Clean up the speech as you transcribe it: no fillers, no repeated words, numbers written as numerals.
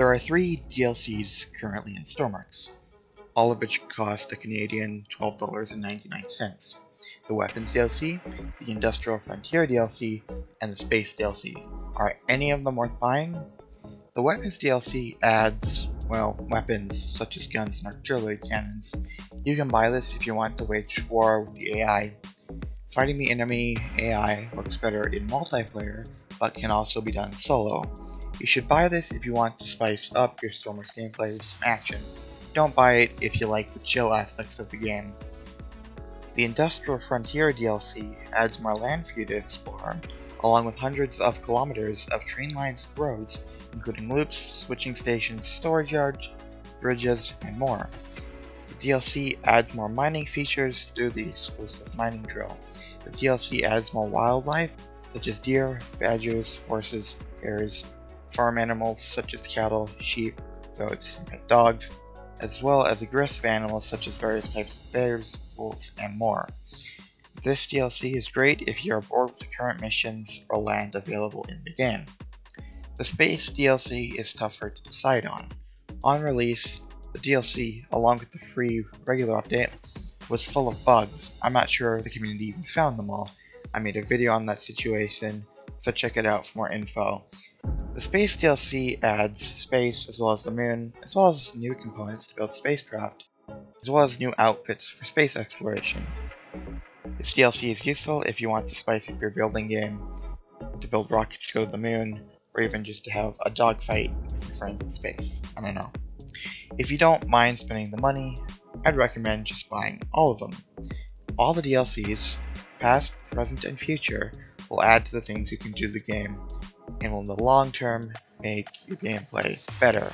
There are 3 DLCs currently in Stormworks, all of which cost a Canadian $12.99. The Weapons DLC, the Industrial Frontier DLC, and the Space DLC. Are any of them worth buying? The Weapons DLC adds, well, weapons such as guns and artillery cannons. You can buy this if you want to wage war with the AI. Fighting the enemy AI works better in multiplayer, but can also be done solo. You should buy this if you want to spice up your Stormworks gameplay with some action. Don't buy it if you like the chill aspects of the game. The Industrial Frontier DLC adds more land for you to explore, along with hundreds of kilometers of train lines and roads, including loops, switching stations, storage yards, bridges, and more. The DLC adds more mining features through the exclusive mining drill. The DLC adds more wildlife, such as deer, badgers, horses, hares, farm animals such as cattle, sheep, goats, and pet dogs, as well as aggressive animals such as various types of bears, wolves, and more. This DLC is great if you are bored with the current missions or land available in the game. The Space DLC is tougher to decide on. On release, the DLC, along with the free regular update, was full of bugs. I'm not sure the community even found them all. I made a video on that situation, so check it out for more info. The Space DLC adds space as well as the moon, as well as new components to build spacecraft, as well as new outfits for space exploration. This DLC is useful if you want to spice up your building game, to build rockets to go to the moon, or even just to have a dogfight with your friends in space. I don't know. If you don't mind spending the money, I'd recommend just buying all of them. All the DLCs, past, present, and future, will add to the things you can do to the game, and will in the long term make your gameplay better.